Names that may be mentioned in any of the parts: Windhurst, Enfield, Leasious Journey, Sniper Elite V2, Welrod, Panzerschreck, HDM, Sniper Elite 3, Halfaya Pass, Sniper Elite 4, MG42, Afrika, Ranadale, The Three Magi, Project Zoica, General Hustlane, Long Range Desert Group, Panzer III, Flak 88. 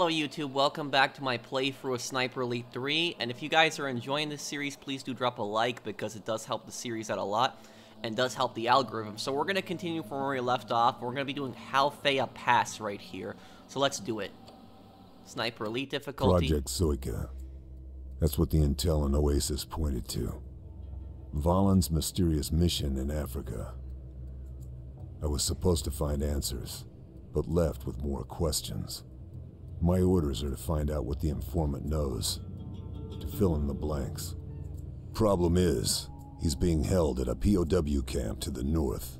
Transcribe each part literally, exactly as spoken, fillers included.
Hello YouTube, welcome back to my playthrough of Sniper Elite three, and if you guys are enjoying this series, please do drop a like because it does help the series out a lot, and does help the algorithm. So we're going to continue from where we left off. We're going to be doing Halfaya Pass right here, so let's do it. Sniper Elite difficulty. Project Zoica. That's what the intel and Oasis pointed to. Valen's mysterious mission in Africa. I was supposed to find answers, but left with more questions. My orders are to find out what the informant knows, to fill in the blanks. Problem is, he's being held at a P O W camp to the north,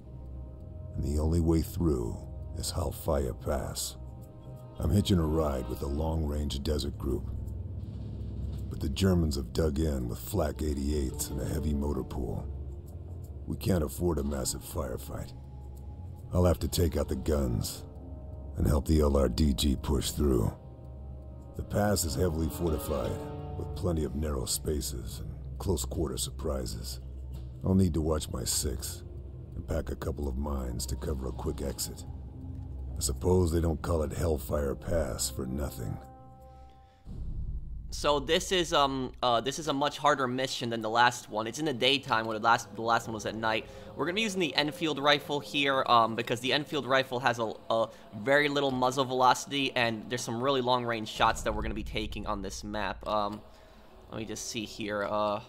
and the only way through is Halfaya Pass. I'm hitching a ride with the Long Range Desert Group, but the Germans have dug in with Flak eighty-eights and a heavy motor pool. We can't afford a massive firefight. I'll have to take out the guns and help the L R D G push through. The pass is heavily fortified, with plenty of narrow spaces and close-quarter surprises. I'll need to watch my six, and pack a couple of mines to cover a quick exit. I suppose they don't call it Halfaya Pass for nothing. So this is um uh this is a much harder mission than the last one. It's in the daytime where the last the last one was at night. We're gonna be using the Enfield rifle here um because the Enfield rifle has a, a very little muzzle velocity, and there's some really long range shots that we're gonna be taking on this map. Um, let me just see here. Uh,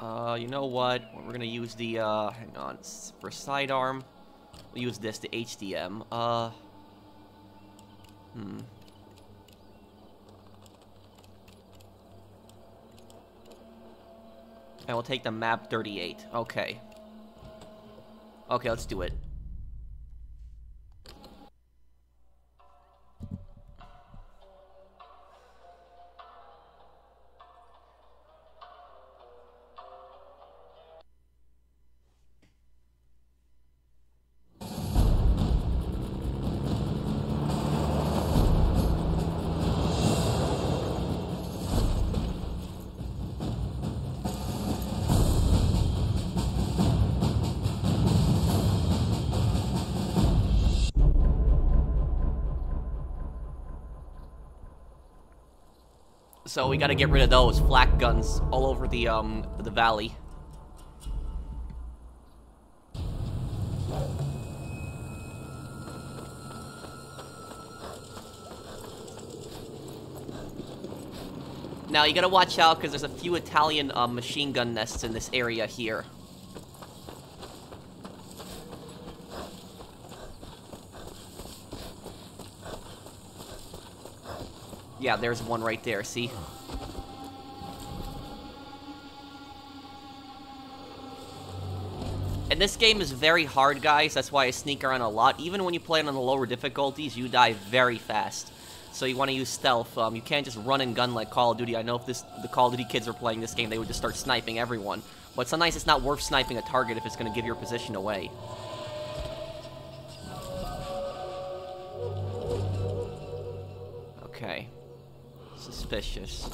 uh, you know what? We're gonna use the uh hang on for sidearm. We'll use this, the H D M. Uh, hmm. And we'll take the M G forty-two. Okay. Okay, let's do it. So we gotta get rid of those flak guns all over the um the valley. Now you gotta watch out because there's a few Italian um, machine gun nests in this area here. Yeah, there's one right there, see? And this game is very hard, guys. That's why I sneak around a lot. Even when you play it on the lower difficulties, you die very fast. So you want to use stealth. Um, you can't just run and gun like Call of Duty. I know if this, the Call of Duty kids were playing this game, they would just start sniping everyone. But sometimes it's not worth sniping a target if it's going to give your position away. Okay. Suspicious.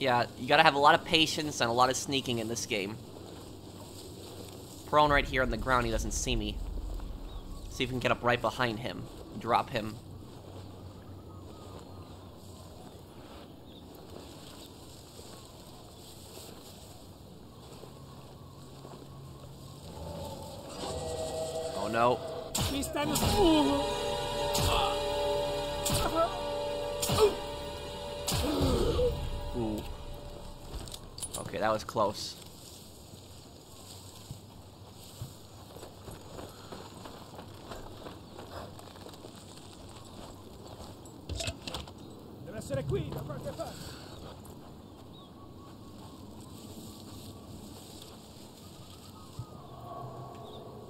Yeah, you gotta have a lot of patience and a lot of sneaking in this game. Prone right here on the ground, he doesn't see me. See if we can get up right behind him. Drop him. No. Ooh. Okay, that was close.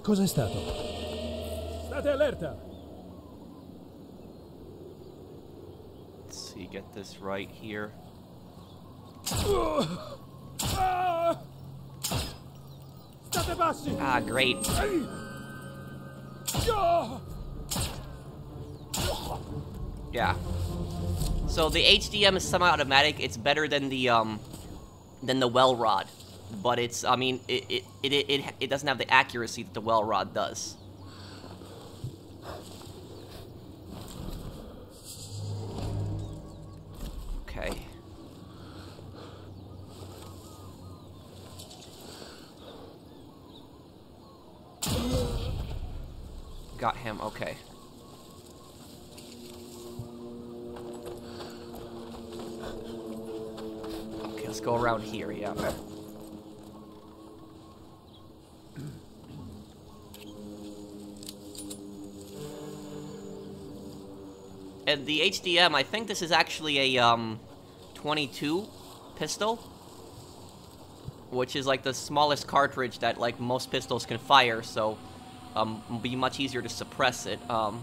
Cos'è stato? Let's see, get this right here. Ah, great. Yeah. So the H D M is semi-automatic. It's better than the um, than the Welrod, but it's I mean it it it it, it doesn't have the accuracy that the Welrod does. Okay. Got him. Okay. Let's go around here, yeah. Okay. And the H D M, I think this is actually a um, twenty-two pistol, which is like the smallest cartridge that like most pistols can fire, so um, it'll be much easier to suppress it. Um,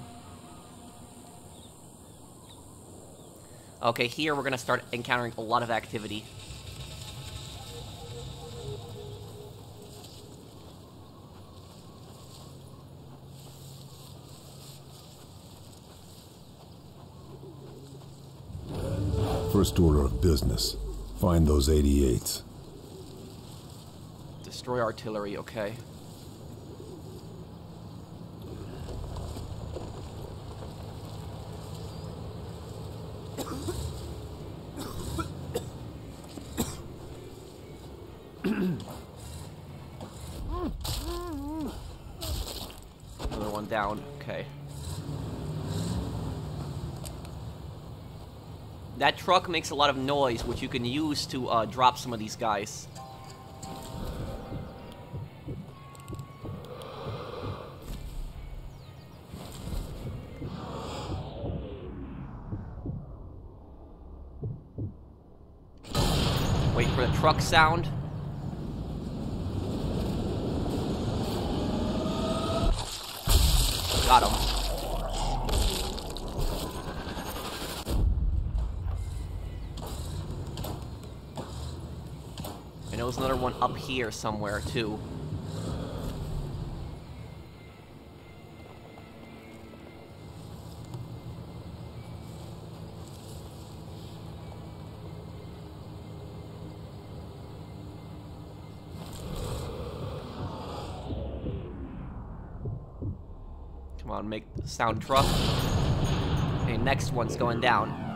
okay, here we're gonna start encountering a lot of activity. First order of business. Find those eighty-eights. Destroy artillery, okay. Another one down, okay. That truck makes a lot of noise, which you can use to uh, drop some of these guys. Wait for the truck sound. Got him. And there was another one up here somewhere, too. Come on, make the sound truck. Okay, next one's going down.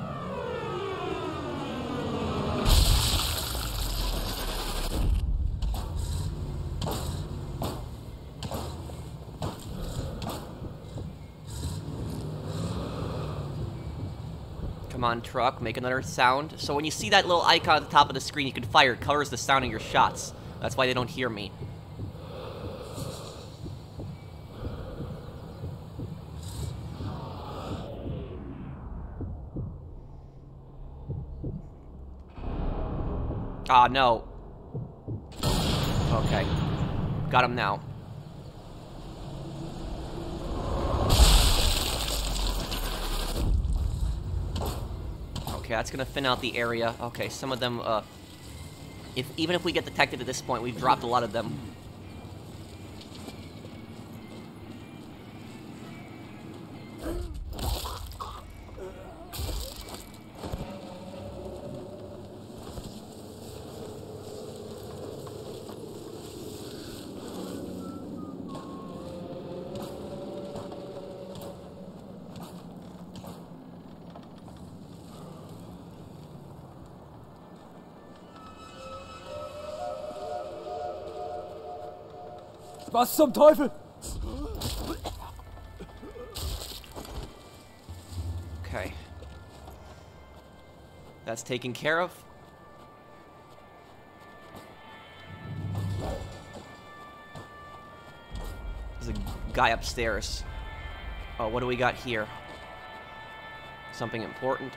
On truck, make another sound. So when you see that little icon at the top of the screen, you can fire. It covers the sound of your shots. That's why they don't hear me. Ah, no. Okay. Got him now. Okay, that's gonna thin out the area. Okay, some of them, uh... if even if we get detected at this point, we've dropped a lot of them. Was zum Teufel? Okay. That's taken care of. There's a guy upstairs. Oh, what do we got here? Something important.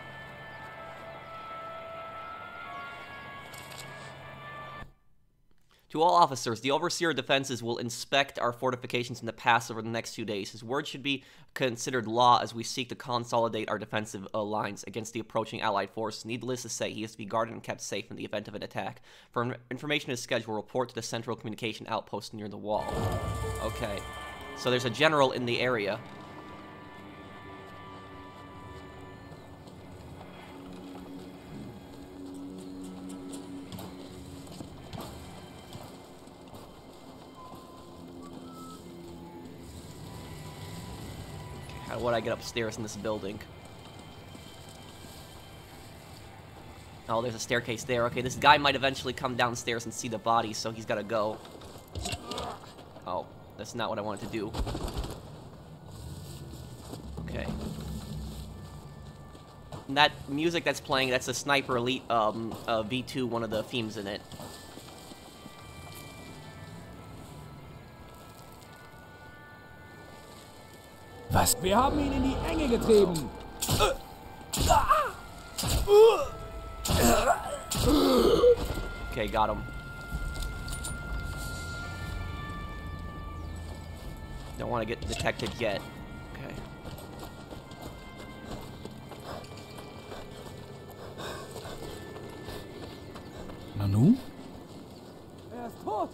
To all officers, the Overseer of Defenses will inspect our fortifications in the pass over the next two days. His word should be considered law as we seek to consolidate our defensive uh, lines against the approaching Allied force. Needless to say, he is to be guarded and kept safe in the event of an attack. For information on his schedule, report to the Central Communication Outpost near the wall. Okay. So there's a general in the area. I want to get upstairs in this building. Oh, there's a staircase there. Okay, this guy might eventually come downstairs and see the body, so he's gotta go. Oh, that's not what I wanted to do. Okay. And that music that's playing, that's the Sniper Elite um, uh, V two, one of the themes in it. Was? Wir haben ihn in die Enge getrieben. Okay, got him. Don't want to get detected yet. Okay. Nanu? Er ist tot.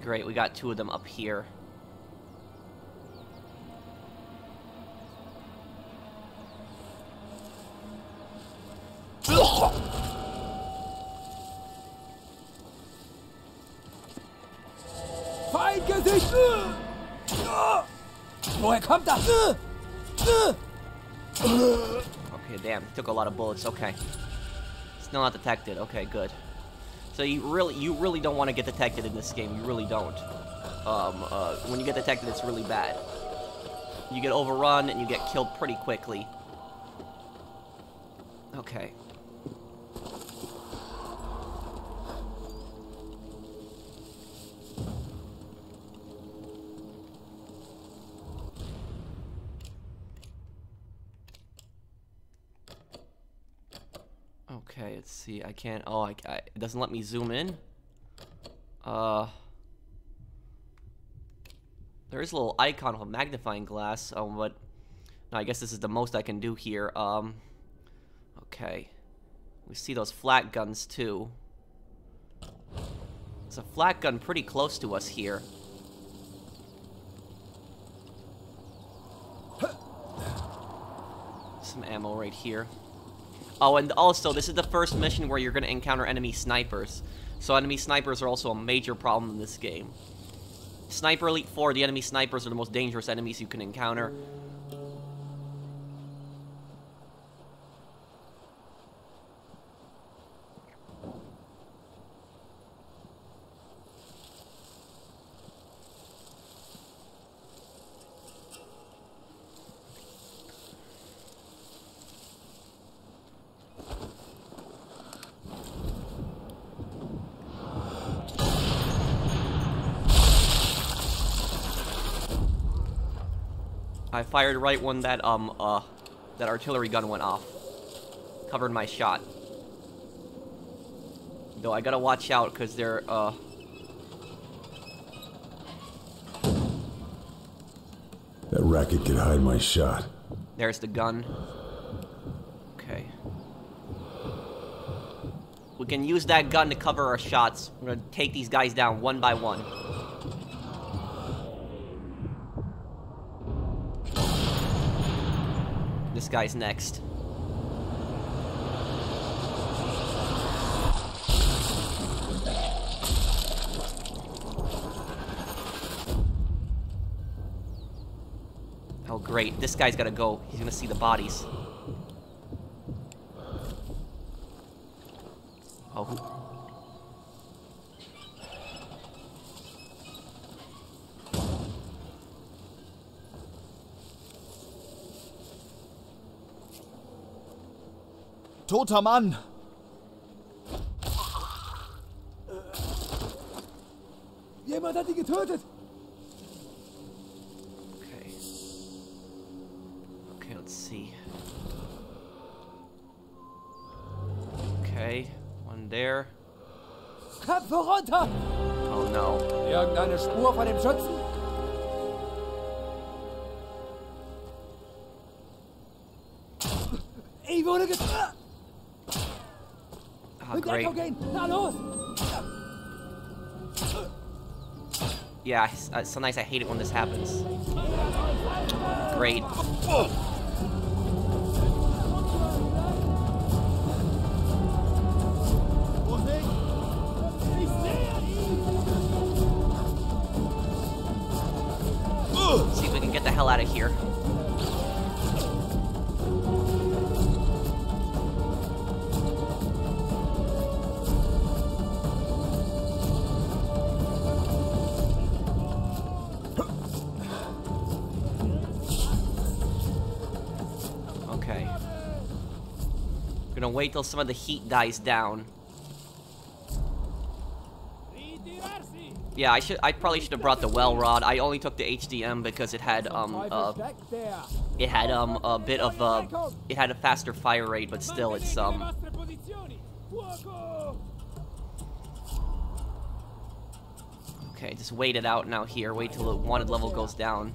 Great, we got two of them up here. Feindgesicht! Woher kommt das? Okay, damn, took a lot of bullets. Okay, still not detected. Okay, good. So you really, you really don't want to get detected in this game. You really don't. Um, uh, when you get detected, it's really bad. You get overrun and you get killed pretty quickly. Okay. Okay, let's see. I can't. Oh, I, I, it doesn't let me zoom in. Uh, there is a little icon of a magnifying glass. Oh, but no, I guess this is the most I can do here. Um, okay, we see those flak guns too. It's a flak gun pretty close to us here. Some ammo right here. Oh, and also, this is the first mission where you're going to encounter enemy snipers. So enemy snipers are also a major problem in this game. Sniper Elite four, the enemy snipers are the most dangerous enemies you can encounter. I fired right when that um uh that artillery gun went off. Covered my shot. Though I gotta watch out because they're uh that racket could hide my shot. There's the gun. Okay. We can use that gun to cover our shots. We're gonna take these guys down one by one. This guy's next. Oh, great. This guy's gotta go. He's gonna see the bodies. Oh, who? Toter Mann. Jemand hat ihn getötet. Okay. Okay, let's see. Okay, one there. Köpfe runter! Oh no. Irgendeine Spur von dem Schützen? Ich wurde getötet. Oh, great. Yeah, sometimes I hate it when this happens. Great. See, Gonna wait till some of the heat dies down. Yeah, I should. I probably should have brought the Welrod. I only took the H D M because it had um, uh, it had um a bit of uh, it had a faster fire rate, but still, it's um. Okay, just wait it out now here. Wait till the wanted level goes down.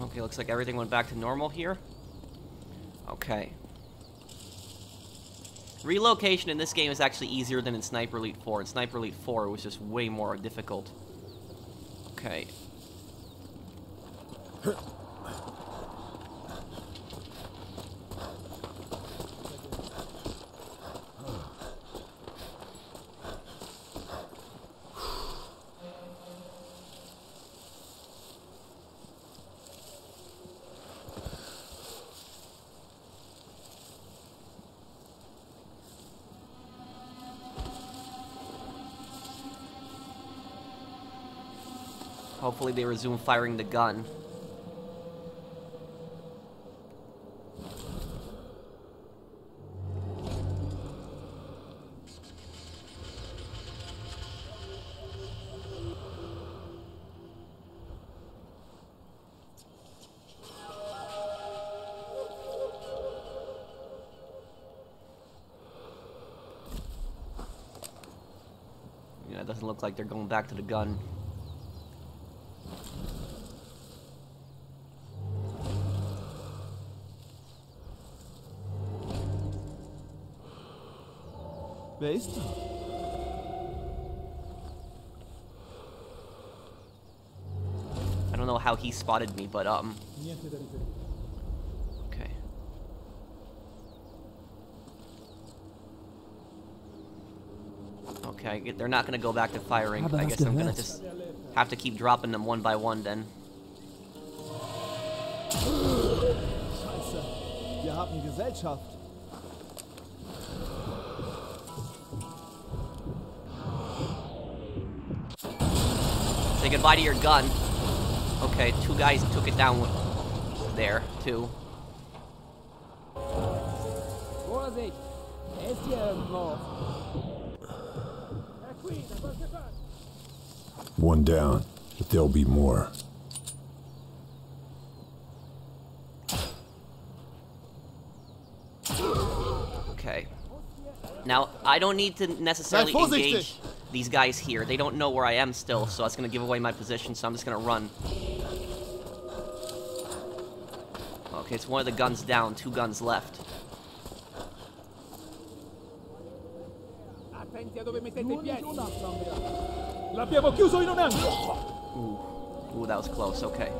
Okay, looks like everything went back to normal here. Okay. Relocation in this game is actually easier than in Sniper Elite four. In Sniper Elite four, it was just way more difficult. Okay. Hopefully they resume firing the gun. Yeah, it doesn't look like they're going back to the gun. Based. I don't know how he spotted me, but um. Okay. Okay, they're not gonna go back to firing. I guess I'm gonna just have to keep dropping them one by one then. Wir haben Gesellschaft. Say goodbye to your gun. Okay, two guys took it down with there, too. One down, but there'll be more. Okay. Now, I don't need to necessarily engage these guys here. They don't know where I am still, so that's gonna give away my position, so I'm just gonna run. Okay, it's one of the guns down, two guns left. Ooh, ooh, that was close, okay.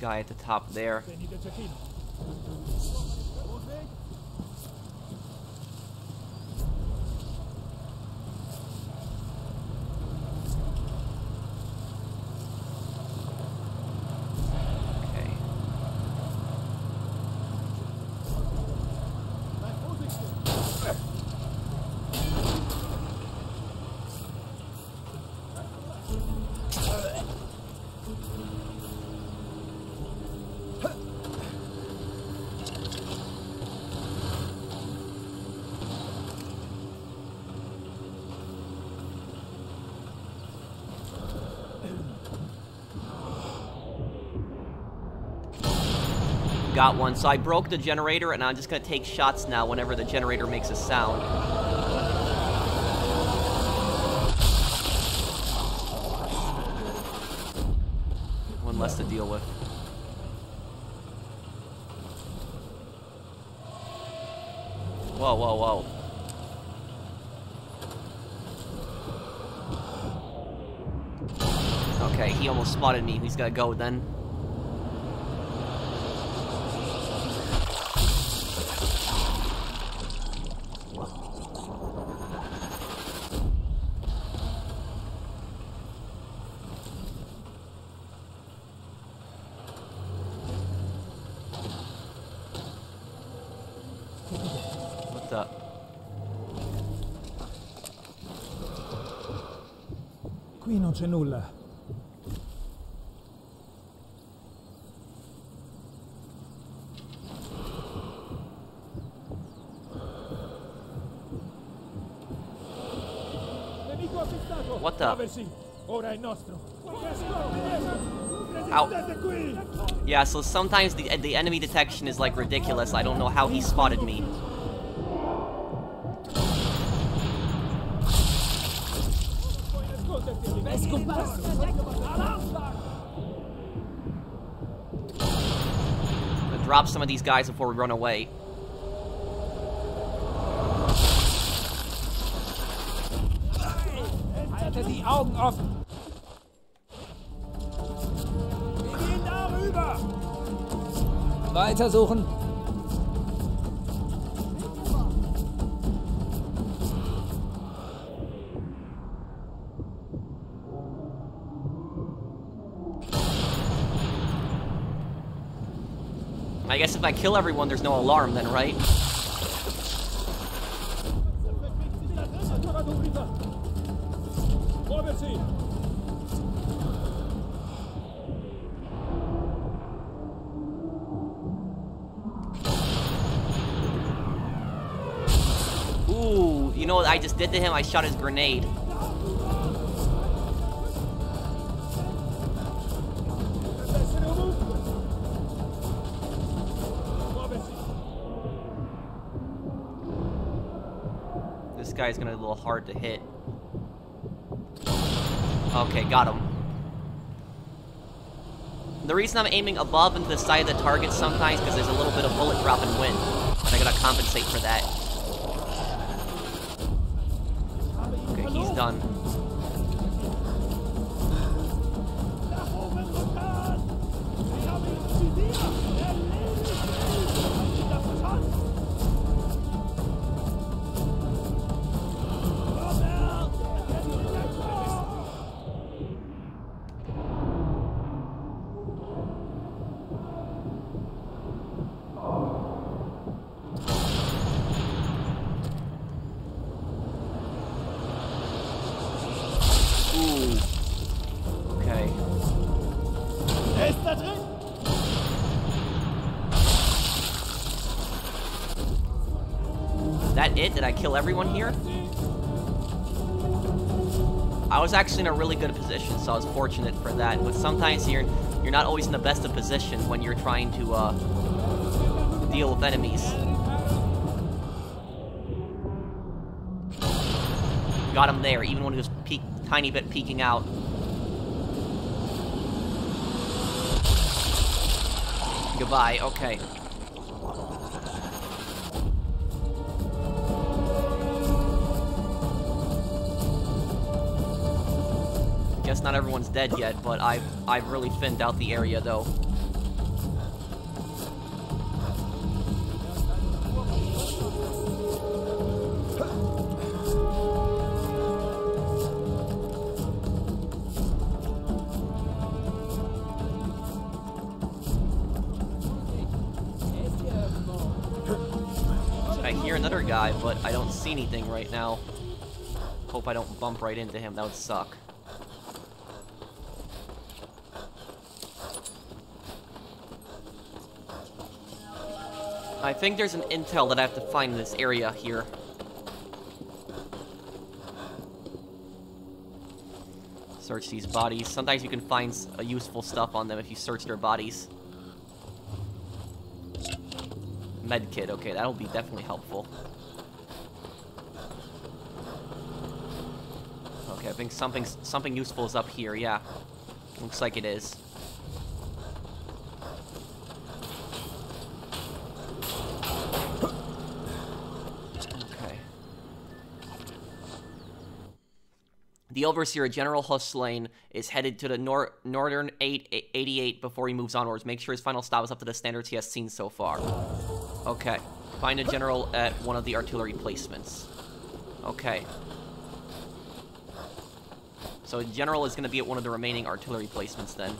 Guy at the top there. Got one, so I broke the generator and I'm just gonna take shots now whenever the generator makes a sound. One less to deal with. Wow, wow, wow. Okay, he almost spotted me. He's gotta go then. Qui non c'è nulla. Nemico attestato. What up? Ora è nostro. Out. Yeah, so sometimes the the enemy detection is like ridiculous. I don't know how he spotted me. I'm gonna drop some of these guys before we run away. Weiter suchen. I guess if I kill everyone, there's no alarm then, right? Ooh, you know what I just did to him? I shot his grenade. Guy's gonna be a little hard to hit. Okay, got him. The reason I'm aiming above into the side of the target sometimes because there's a little bit of bullet drop and wind, and I gotta compensate for that. Okay, he's done. It? Did I kill everyone here? I was actually in a really good position, so I was fortunate for that. But sometimes you're you're not always in the best of position when you're trying to uh, deal with enemies. Got him there, even when he was peek, tiny bit peeking out. Goodbye. Okay. Guess not everyone's dead yet, but I've I've really thinned out the area though. I hear another guy, but I don't see anything right now. Hope I don't bump right into him. That would suck. I think there's an intel that I have to find in this area here. Search these bodies. Sometimes you can find uh, useful stuff on them if you search their bodies. Medkit, okay, that'll be definitely helpful. Okay, I think something, something useful is up here, yeah. Looks like it is. The overseer, General Hustlane, is headed to the nor northern eight eighty-eight before he moves onwards. Make sure his final stop is up to the standards he has seen so far. Okay. Find a general at one of the artillery placements. Okay. So general is going to be at one of the remaining artillery placements then.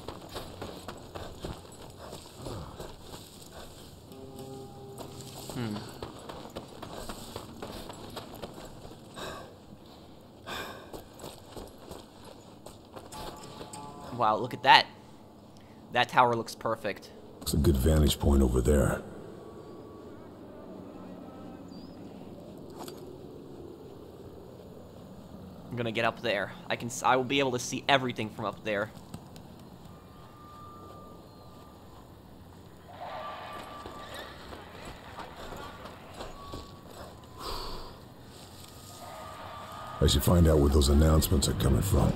Hmm. Wow, look at that. That tower looks perfect. It's a good vantage point over there. I'm gonna get up there. I can, I will be able to see everything from up there. I should find out where those announcements are coming from.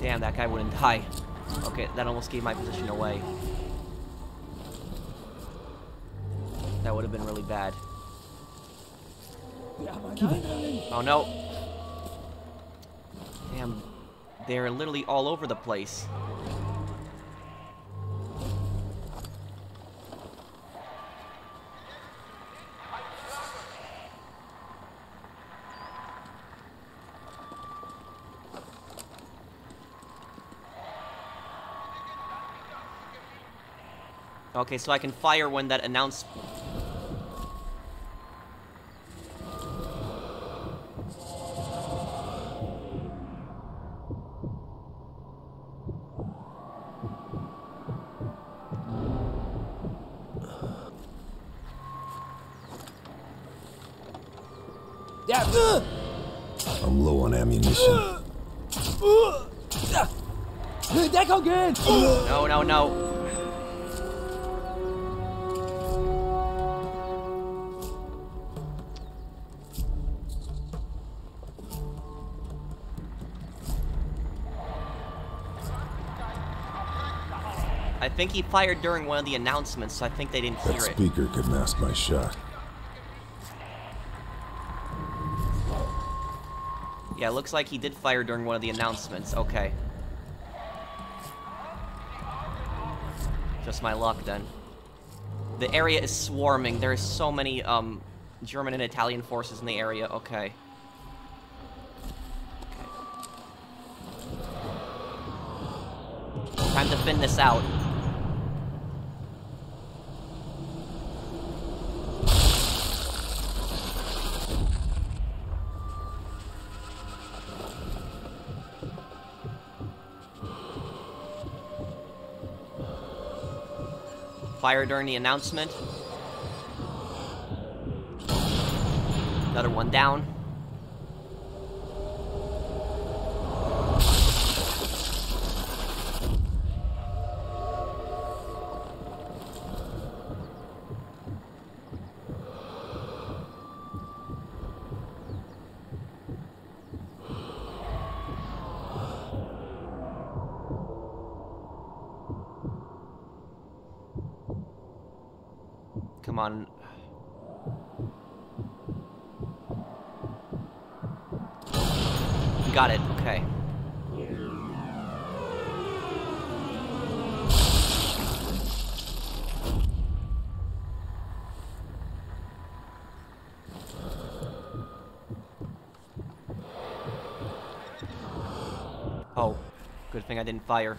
Damn, that guy wouldn't die. Okay, that almost gave my position away. That would have been really bad. Oh no. Damn, they're literally all over the place. Okay, so I can fire when that announce... I'm low on ammunition. No, no, no. I think he fired during one of the announcements, so I think they didn't hear it. That speaker could mask my shot. Yeah, it looks like he did fire during one of the announcements. Okay. Just my luck, then. The area is swarming. There is so many um, German and Italian forces in the area. Okay. Okay. Time to thin this out. Fire during the announcement. Another one down. Come on. Got it, okay. Oh, good thing I didn't fire.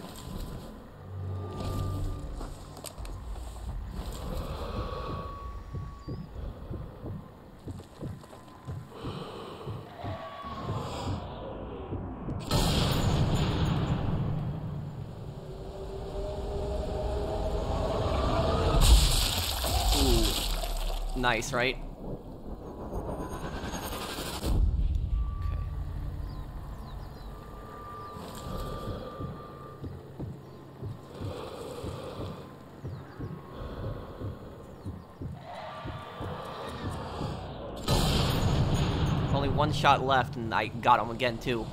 Nice, right? only one shot left, and I got him again too.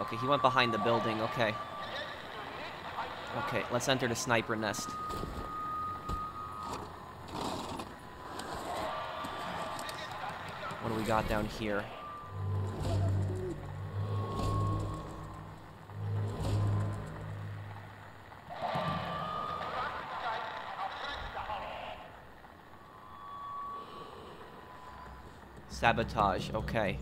Okay, he went behind the building, okay. Okay, let's enter the sniper nest. What do we got down here? Sabotage, okay.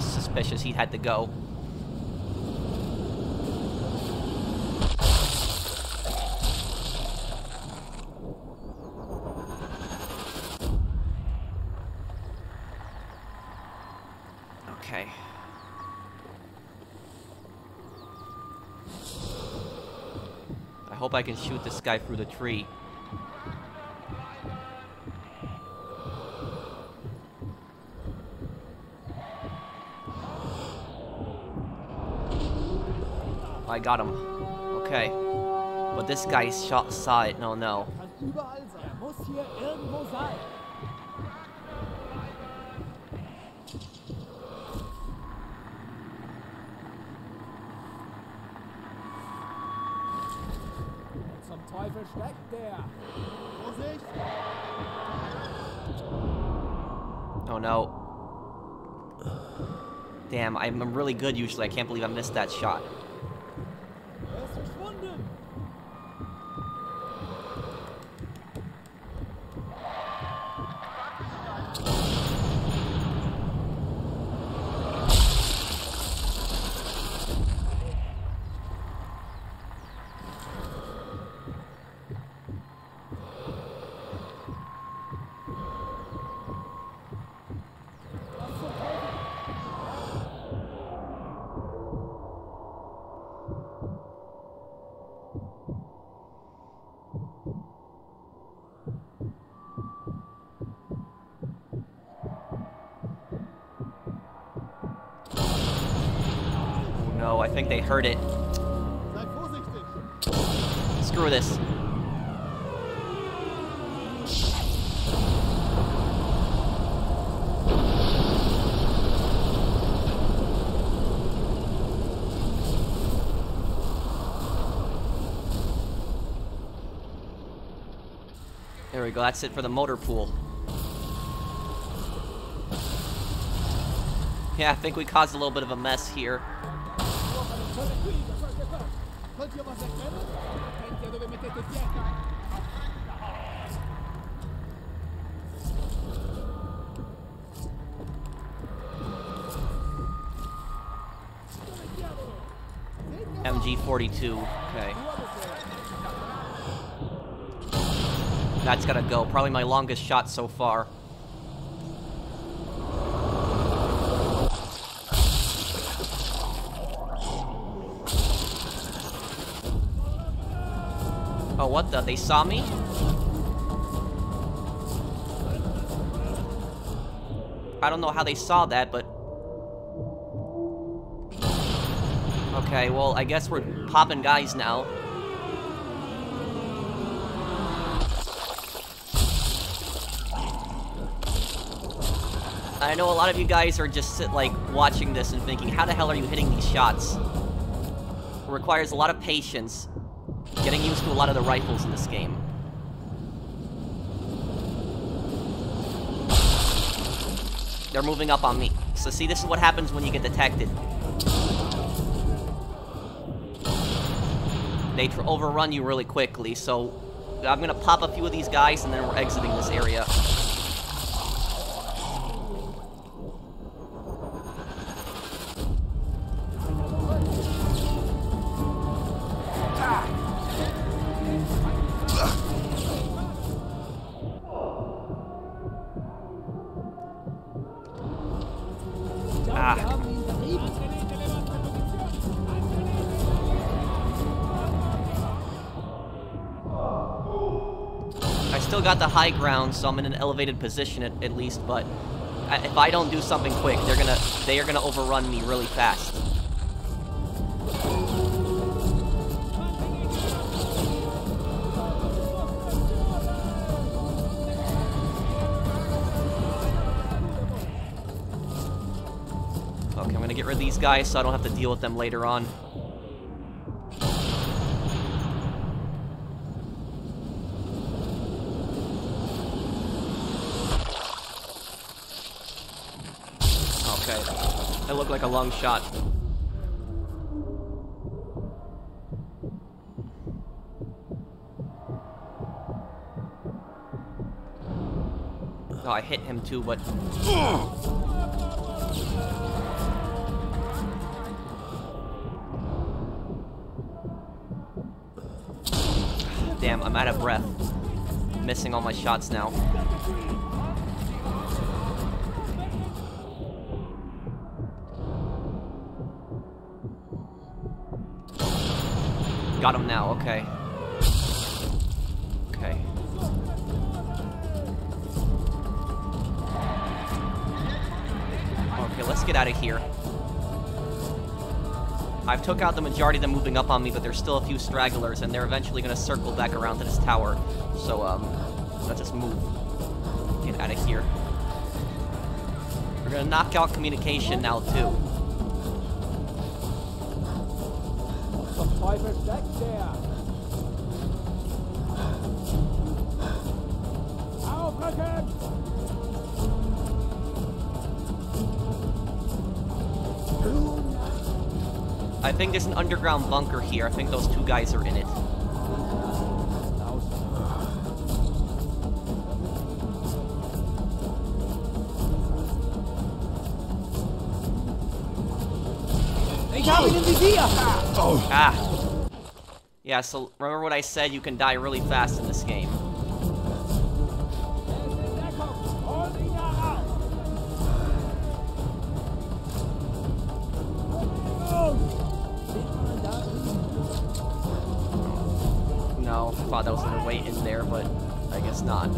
Suspicious, he had to go. Okay. I hope I can shoot this guy through the tree. I got him. Okay. But this guy shot, saw it. No, no. Oh no. Damn, I'm really good usually. I can't believe I missed that shot. I think they heard it. Screw this. There we go, that's it for the motor pool. Yeah, I think we caused a little bit of a mess here. M G forty-two, okay. That's gotta go. Probably my longest shot so far. Oh, what the? They saw me? I don't know how they saw that, but... Okay, well, I guess we're popping guys now. I know a lot of you guys are just, sit, like, watching this and thinking, how the hell are you hitting these shots? It requires a lot of patience. Getting used to a lot of the rifles in this game. They're moving up on me. So see, this is what happens when you get detected. They tr overrun you really quickly, so... I'm gonna pop a few of these guys, and then we're exiting this area. still got the high ground, so I'm in an elevated position at, at least, but I, if I don't do something quick, they're gonna, they are gonna overrun me really fast. Okay, I'm gonna get rid of these guys so I don't have to deal with them later on. I look like a long shot. Oh, I hit him too, but... Damn, I'm out of breath. I'm missing all my shots now. Got him now, okay. Okay. Okay, let's get out of here. I've took out the majority of them moving up on me, but there's still a few stragglers, and they're eventually gonna circle back around to this tower. So, um, let's just move. Get out of here. We're gonna knock out communication now, too. Fibers back there. I think there's an underground bunker here. I think those two guys are in it. Oh. Ah. Yeah, so remember what I said, you can die really fast in this game. No, I thought that was gonna wait in there, but I guess not.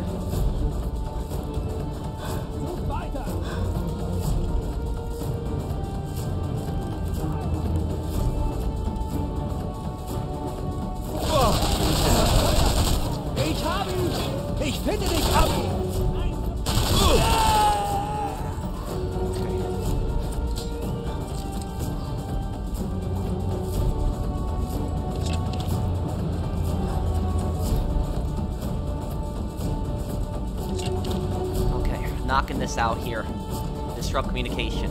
Knocking this out here. Disrupt communication.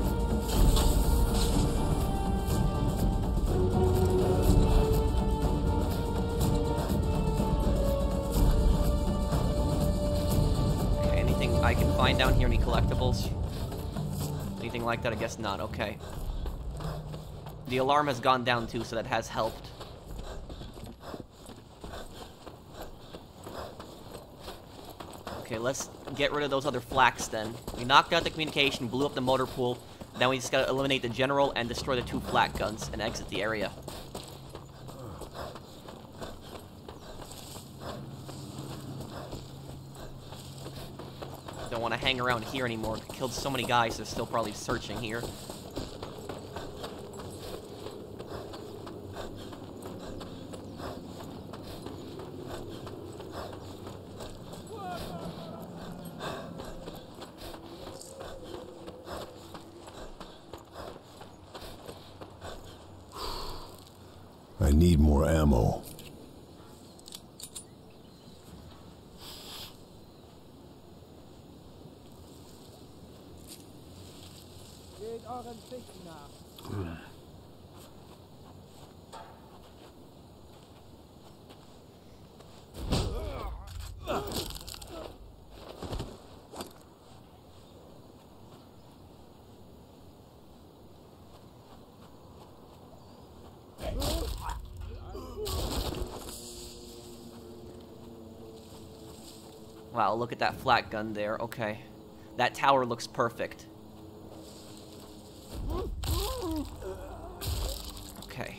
Okay, anything I can find down here? Any collectibles? Anything like that? I guess not. Okay. The alarm has gone down too, so that has helped. Okay, let's get rid of those other flaks then. We knocked out the communication, blew up the motor pool, then we just gotta eliminate the general and destroy the two flak guns and exit the area. Don't wanna hang around here anymore. Killed so many guys, they're still probably searching here. I need more ammo. Wow, look at that flak gun there. Okay. That tower looks perfect. Okay.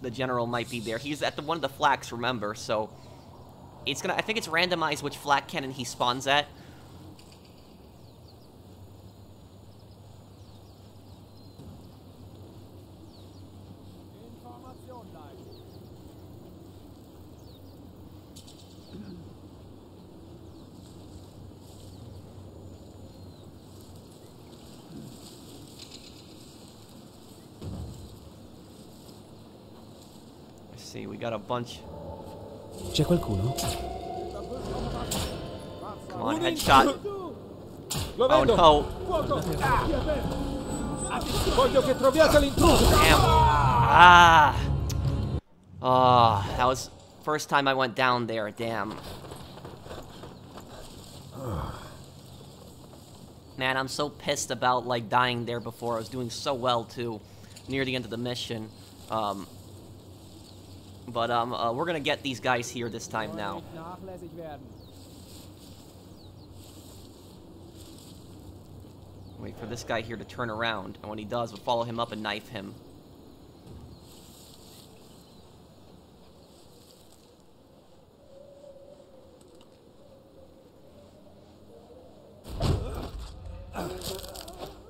the general might be there. He's at the, one of the flaks, remember, so it's gonna, I think it's randomized which flak cannon he spawns at. See, we got a bunch. C'è qualcuno? Come on, headshot. Oh no. Voglio che troviate l'intruso. Ah. Ah, that was first time I went down there, damn. Man, I'm so pissed about like dying there before. I was doing so well too near the end of the mission. Um But um, uh, we're gonna get these guys here this time now. Wait for this guy here to turn around, and when he does, we'll follow him up and knife him.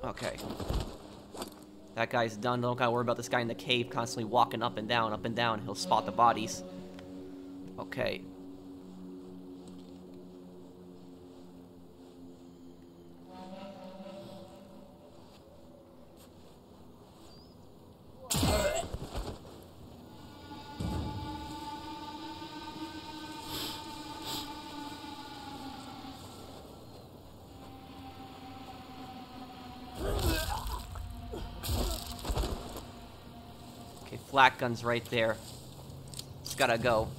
Okay. That guy's done. Don't gotta worry about this guy in the cave constantly walking up and down, up and down. He'll spot the bodies. Okay. Black gun's right there. It's gotta go.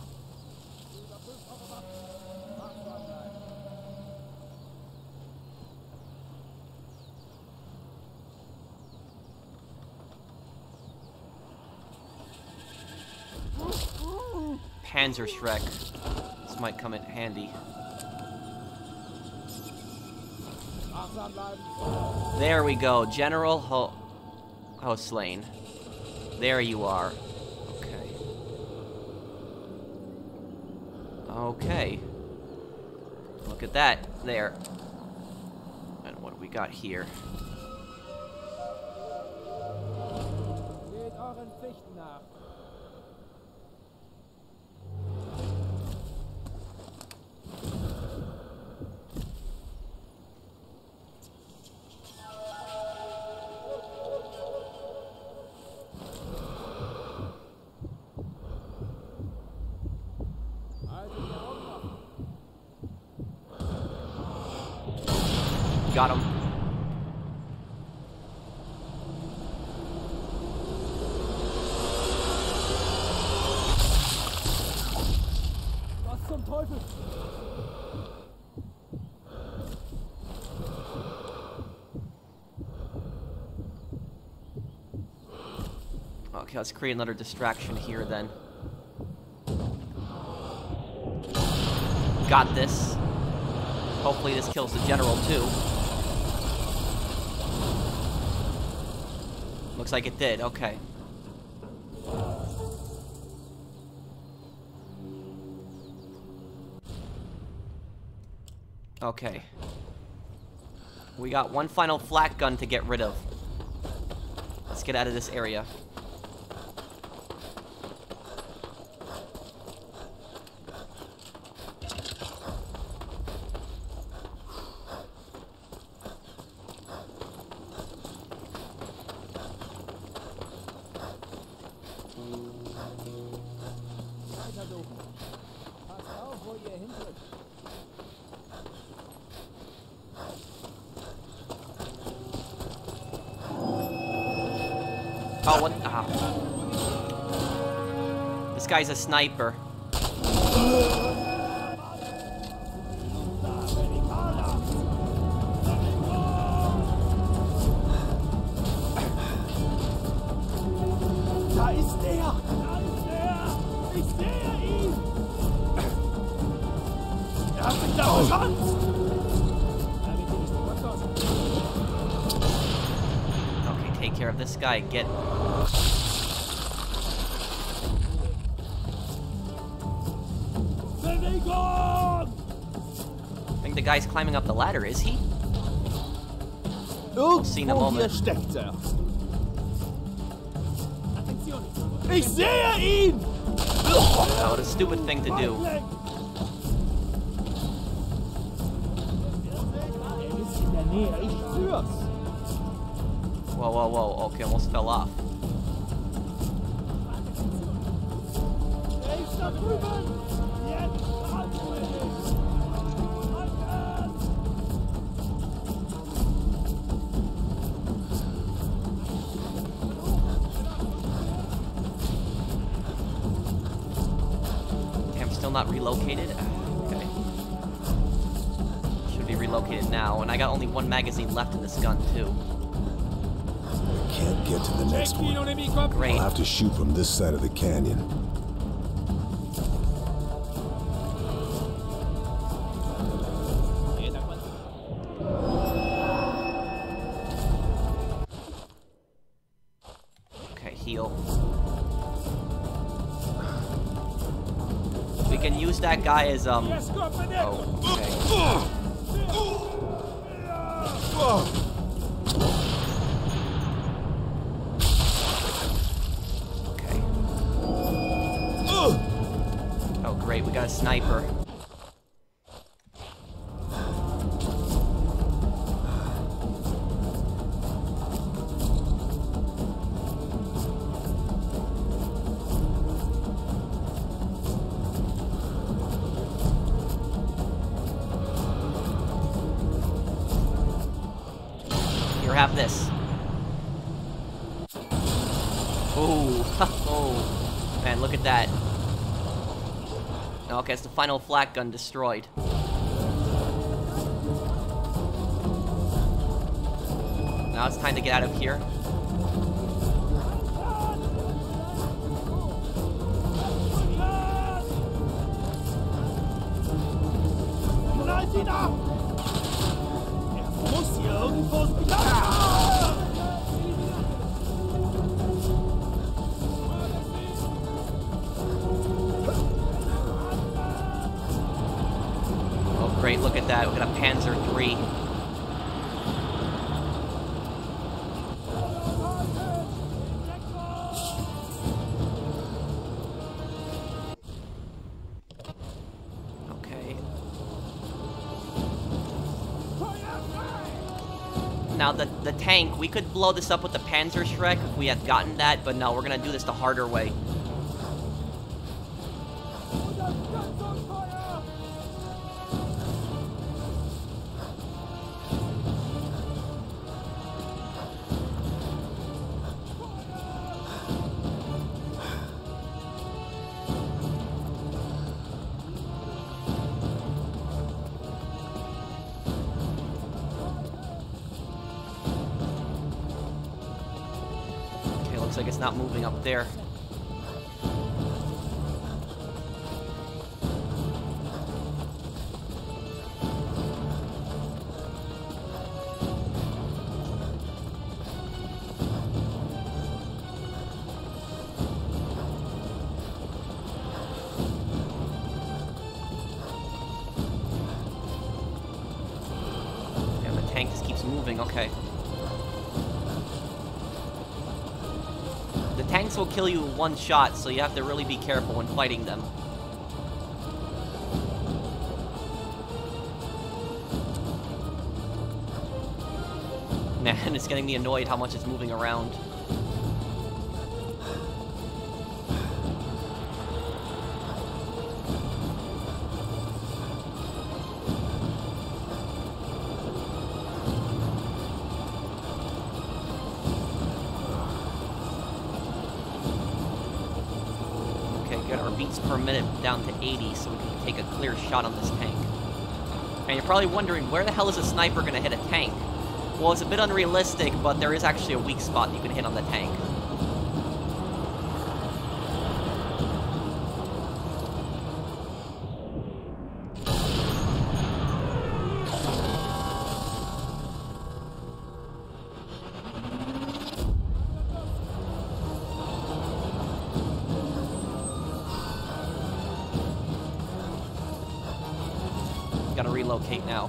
Panzerschreck. This might come in handy. There we go. General Hustlane. There you are. Okay. Okay. Look at that. There. And what do we got here? Got him. Okay, let's create another distraction here then. Got this. Hopefully this kills the general too. Looks like it did, okay. Okay. We got one final flak gun to get rid of. Let's get out of this area. Oh, what? Ah. This guy's a sniper. Okay, take care of this guy. Get. I think the guy's climbing up the ladder, is he? We'll see in a moment. Ich sehe ihn! Oh, what a stupid thing to do. Whoa, whoa, whoa. Okay, almost fell off. Not relocated? Okay. Should be relocated now, and I got only one magazine left in this gun, too. Can't get to the next one. Great. I'll have to shoot from this side of the canyon. Okay, heal. Can use that guy as um. Oh, okay. Okay. Oh great, we got a sniper. Have this. Ooh. Oh, man, look at that. Okay, it's the final flak gun destroyed. Now it's time to get out of here. Oh, great, look at that. We're gonna Panzer three. Now, the, the tank, we could blow this up with the Panzerschreck if we had gotten that, but no, we're gonna do this the harder way. Looks like it's not moving up there. And the tank just keeps moving, okay. The tanks will kill you in one shot, so you have to really be careful when fighting them. Man, it's getting me annoyed how much it's moving around. Beats per minute down to eighty, so we can take a clear shot on this tank. And you're probably wondering, where the hell is a sniper gonna hit a tank? Well, it's a bit unrealistic, but there is actually a weak spot you can hit on the tank. Gotta relocate now.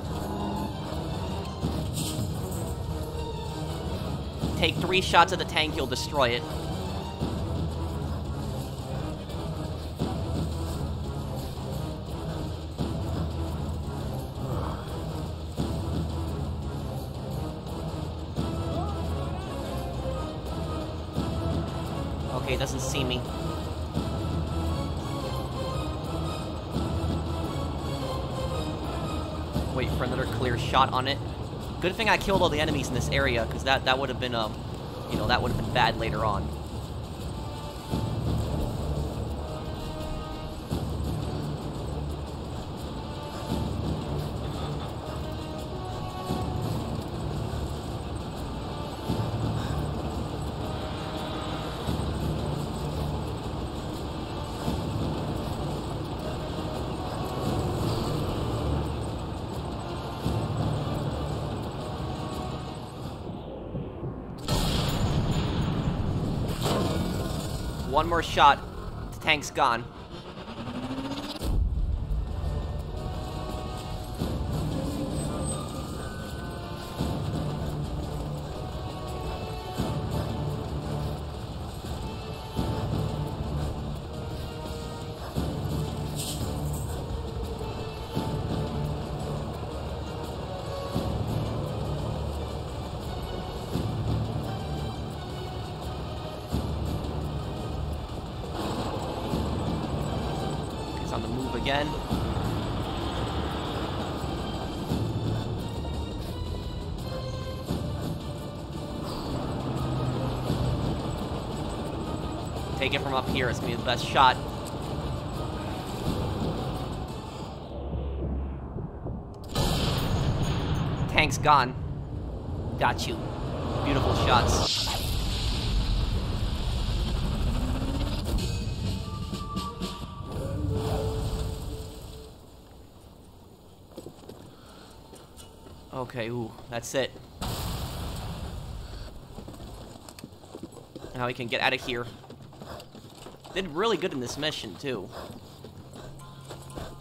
Take three shots at the tank, you'll destroy it. Okay, it doesn't see me. Wait for another clear shot on it. Good thing I killed all the enemies in this area, because that, that would have been, um, you know, that would have been bad later on. One more shot. The tank's gone. Again. Take it from up here, it's gonna be the best shot. Tank's gone. Got you. Beautiful shots. Okay, ooh, that's it. Now we can get out of here. Did really good in this mission, too.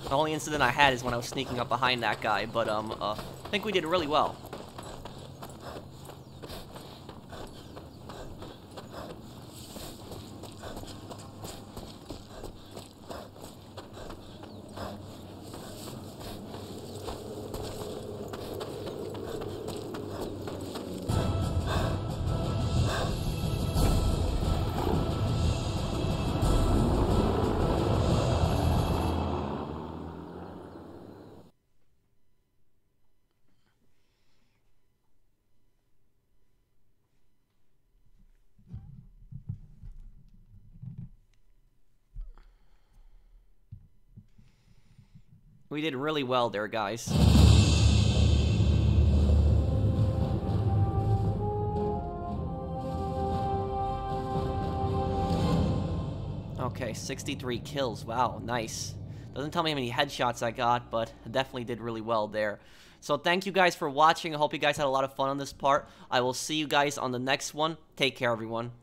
The only incident I had is when I was sneaking up behind that guy, but um, uh, I think we did really well. We did really well there, guys. Okay, sixty-three kills. Wow, nice. Doesn't tell me how many headshots I got, but definitely did really well there. So thank you guys for watching. I hope you guys had a lot of fun on this part. I will see you guys on the next one. Take care, everyone.